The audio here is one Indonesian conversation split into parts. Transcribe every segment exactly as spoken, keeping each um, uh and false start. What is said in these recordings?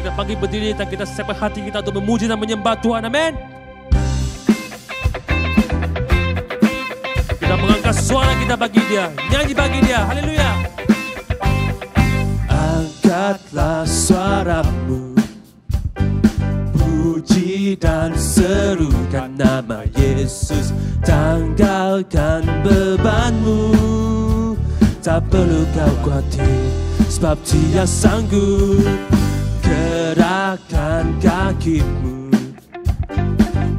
kita panggil berdiri, dan kita siapkan hati kita untuk memuji dan menyembah Tuhan. Amin. Kita mengangkat suara kita bagi Dia, nyanyi bagi Dia. Haleluya. Angkatlah suaramu, puji dan serukan nama Yesus. Tanggalkan bebanmu, tak perlu kau khawatir, sebab Dia sanggup. Gerakkan kakimu,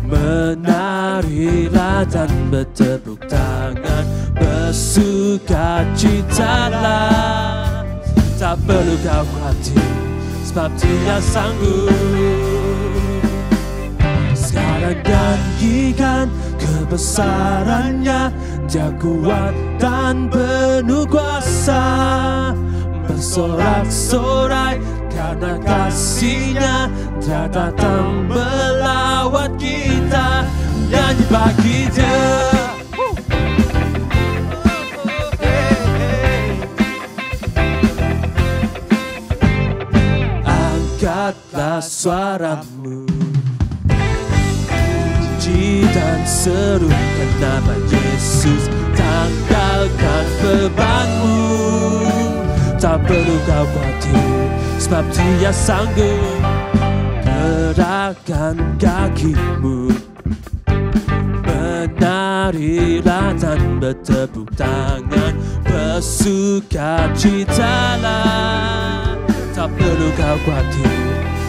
menarilah dan bertepuk tangan. Bersukacitalah, tak perlu kau khawatir, sebab Dia sanggup. Sekarang tinggikan kebesarannya, Dia kuat dan penuh kuasa. Bersorak-sorai karena kasihnya, Dia datang melawat kita. Nyanyi bagi Dia, angkatlah suaramu, puji dan serukan nama Yesus. Tanggalkan bebanmu, tak perlu kau khawatir, sebab Dia sanggup. Gerakkan kakimu, menarilah dan bertepuk tangan. Bersukacitalah, tak perlu kau khawatir,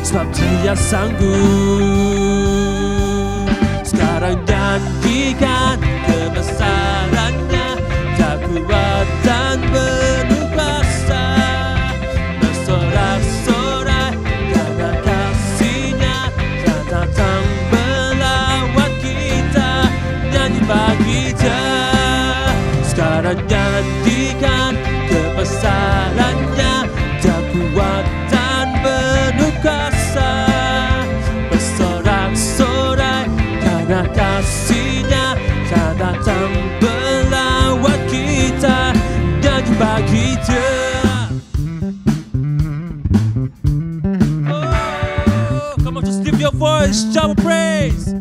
sebab Dia sanggup. Sekarang nyanyikan kebesarannya, Dia kuat dan penuh kuasa. Bersorak-sorai karena kasihnya, Dia datang melawat kita. Nyanyi bagi Dia, sekarang nyanyikan kebesarannya. Dia kuat dan penuh kuasa, bersorak-sorai karena kasihnya, Dia datang melawat kita. Nyanyi bagi Dia, oh, come on, just lift your voice, shout praise.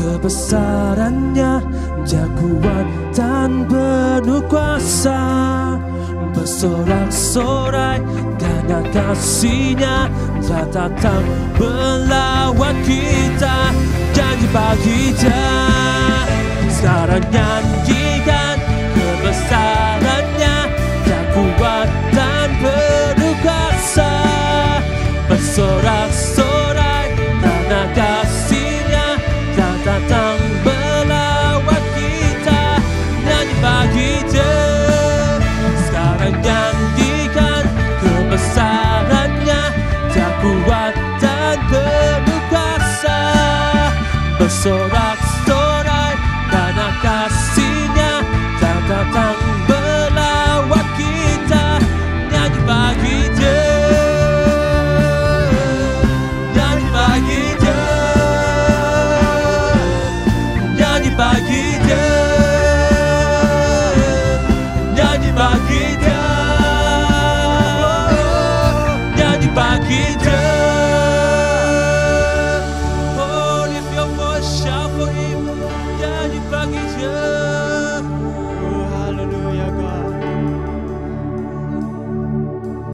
Kebesarannya, Dia kuat dan penuh kuasa. Bersorak-sorai karena kasihnya, Dia datang melawat kita. Janji bagi Dia, sekarang nyanyikan kebesarannya. Dia kuat dan penuh kuasa. Bersorak-sorai karena kasihnya, Dia datang melawat kita. Nyanyi bagi Dia, sekarang nyanyikan kebesarannya. Dia kuat dan penuh kuasa. Bersorak-sorai karena kasihnya, Dia datang melawat kita. Nyanyi bagi Dia, nyanyi bagi Dia, nyanyi bagi Dia, nyanyi bagi Dia, nyanyi bagi Dia. Oh, lift your voice, shout for Him, nyanyi bagi Dia.